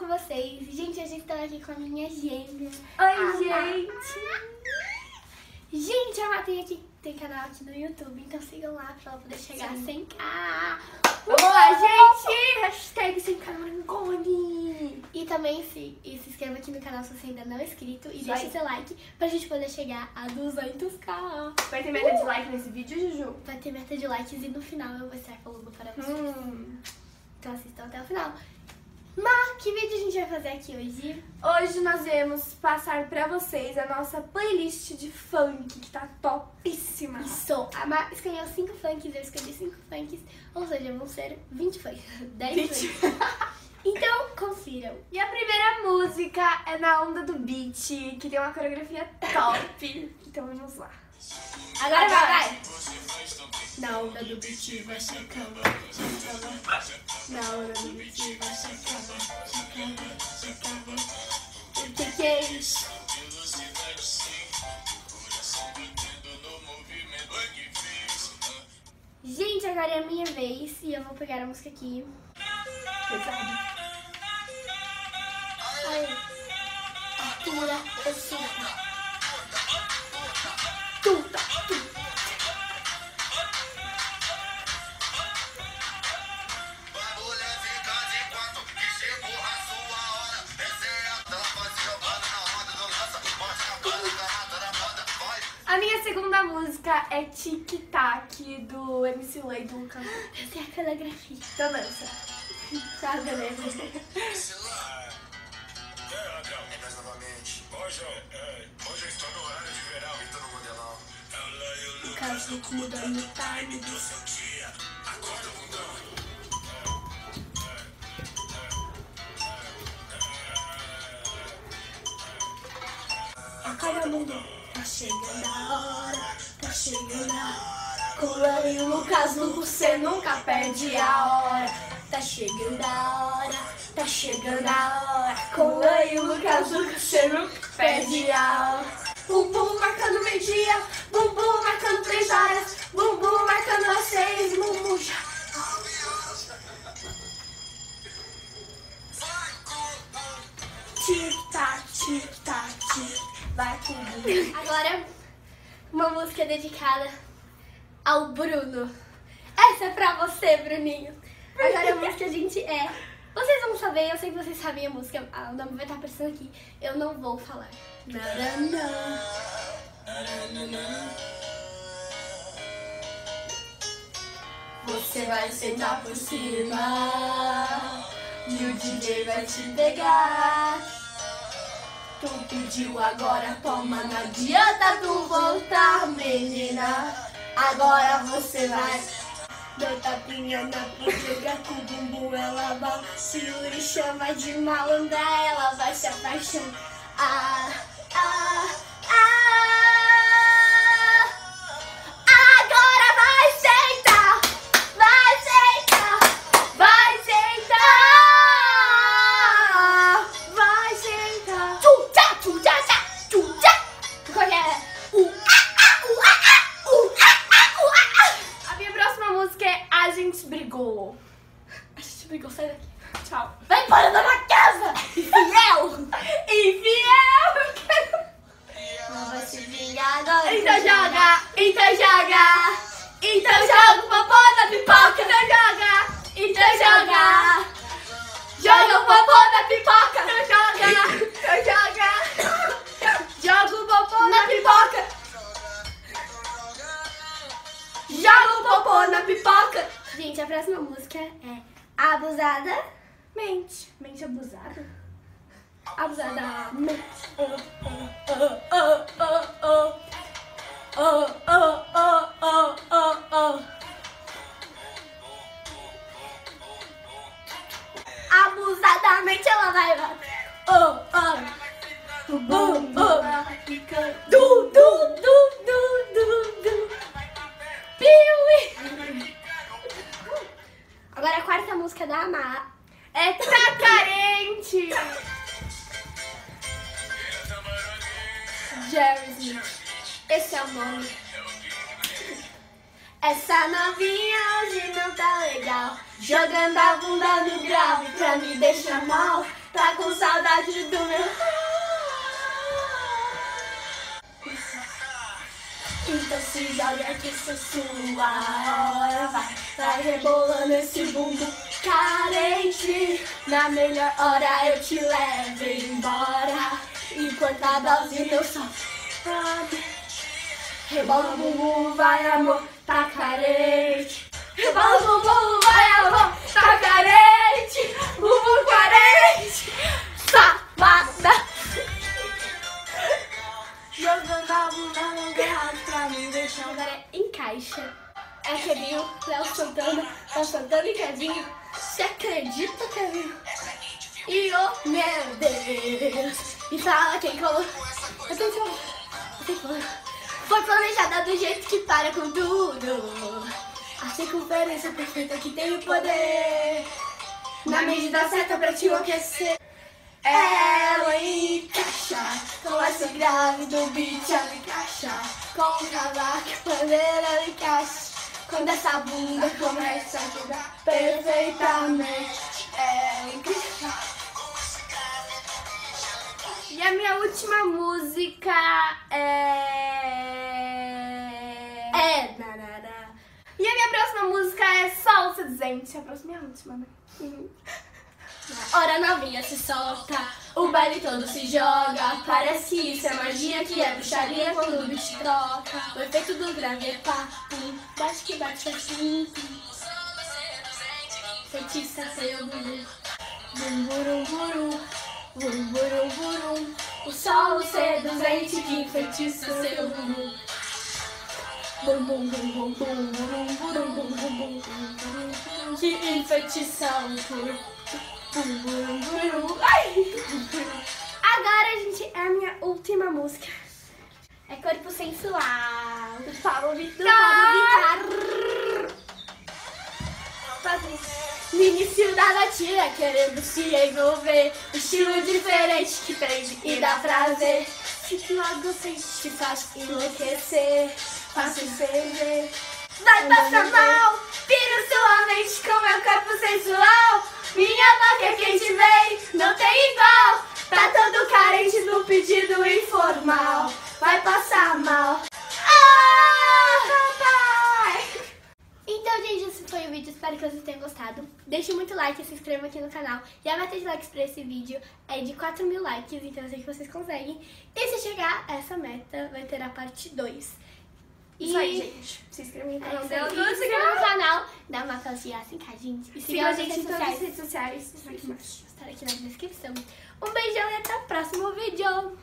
com vocês. Gente, a gente tá aqui com a minha gêmea. Oi, gente! Gente, a Má tem canal aqui no YouTube, então sigam lá pra ela poder chegar a 100k. Boa, gente! Hashtag 100k Marangoni! E também se inscreva aqui no canal se você ainda não é inscrito. E deixa seu like pra gente poder chegar a 200k. Vai ter meta de like nesse vídeo, Juju? Vai ter meta de likes e no final eu vou estar falando para vocês. Então assistam até o final. Má, que vídeo a gente vai fazer aqui hoje? Hoje nós vamos passar pra vocês a nossa playlist de funk, que tá topíssima. Isso, a Má escolheu 5 funks, eu escolhi 5 funks, ou seja, vão ser 20 funks, 10 funks. Então, confiram. E a primeira música é na onda do beat, que tem uma coreografia top. Então vamos lá. Agora vai! Na onda do beat vai chacando, na onda do beat vai chacando. O que é isso? Gente, agora é a minha vez e eu vou pegar a música aqui. Ai, Artura, eu surto. A minha segunda música é Tic Tac, do MC Lay, do Lucas. Essa é a coreografia. Então dança. Tá, beleza. MC Lay. É, mas novamente. Hoje eu estou no horário de verão, Vitor no Mundial. O caso mudando o time do seu dia. Acorda, mundão. Acorda, mundão. Tá chegando a hora, tá chegando a hora. Cola e o Lucas, você nunca perde a hora. Tá chegando a hora, tá chegando a hora. Cola e o Lucas, você nunca perde a hora. Bum bum marcando meio-dia, bum bum marcando 3 horas, bum bum marcando as 6, bum bum já. Tic tac, tic tac, tic. Agora, uma música dedicada ao Bruno. Essa é pra você, Bruninho. Agora a música, gente, é... Vocês vão saber, eu sei que vocês sabem a música. O nome vai estar aparecendo aqui. Eu não vou falar. Você vai sentar por cima e o DJ vai te pegar. Tu pediu, agora toma, não adianta tu voltar, menina. Agora você vai. Deu tapinha na pulga, com o bumbum ela vacila e chama de malandra, ela vai se apaixonar. Ah, ah, ah. Agora vai sentar, vai sentar, vai sentar, vai sentar. A minha próxima música é A Gente Brigou. A gente brigou, sai daqui. Tchau. Vai embora da minha casa! Infiel! Infiel! Não vai se vingar agora. Então joga! Então joga! Então joga o popô da pipoca! Então joga! Então joga! Joga o popô da pipoca! Então joga! Então joga! Joga o popô na pipoca! Joga o popô na pipoca! Gente, a próxima música é Abusada Mente. Mente abusada? Abusada Mente. Abusadamente ela vai lá. Agora a quarta música da Má é Tá Carente. Jerry Smith, esse é o nome. Essa novinha hoje não tá legal, jogando a bunda no grave pra me deixar mal. Tá com saudade do meu. Então se joga aqui, sou sua hora. Vai rebolando esse bumbum carente. Na melhor hora eu te levo embora. Enquanto a balzinha eu só rebola o bumbum, vai amor, tá carente. Rebola o bumbum, vai amor, tá carente. Bumbum carente, safada. Jogando a bunda no gato pra me deixar. Agora em caixa. É Kevinho, Léo Santana e Kevinho. Você acredita, Kevinho? E oh meu Deus. E fala quem colocou. Eu tenho que falar. Foi planejada do jeito que para com tudo. A circunferência perfeita que tem o poder. Na medida certa pra te enlouquecer. Ela encaixa com essa grave do beat, ela encaixa com o cavaco, pandeira, ela encaixa. Quando essa bunda começa a jogar perfeitamente, ela encaixa. E a minha última música é... E a minha próxima música é Salsa, gente. A próxima é a última, né? Hora novinha se solta, o baile todo se joga. Parece que isso é magia, que é bruxaria quando o bicho toca. O efeito do grave é papo, bate que bate assim. Feitiça seu buru, bumburu, buru. Burum, burum, burum. O solo seduzente que enfeitiça seu bumbum. Bum, bum, bum, bum, bum, bum, bum, bum, bum, bum. Que enfeitiça o bum, bum, bum. Ai! Agora, gente, é a minha última música. É Corpo Sensual, do Paulo Vitor. No início da batida, querendo se envolver. Um estilo diferente que prende e dá prazer. Fique logo sem te faz enlouquecer. Faça ferver. Vai passar mal, vira sua mente com meu corpo sensual. Minha boca é quente, vem, não tem igual. Tá todo carente no pedido informal. Vai passar mal. Então, gente, esse foi o vídeo. Espero que vocês tenham gostado. Deixe muito like, se inscreva aqui no canal. E a meta de likes pra esse vídeo é de 4.000 likes, então eu sei que vocês conseguem. E se chegar a essa meta, vai ter a parte 2. E... isso aí, gente. Se inscreva no canal. Se inscreva no canal. Dá uma pausinha assim, cá, gente. E siga a gente em todas as redes sociais. Vou estar aqui na descrição. Um beijão e até o próximo vídeo.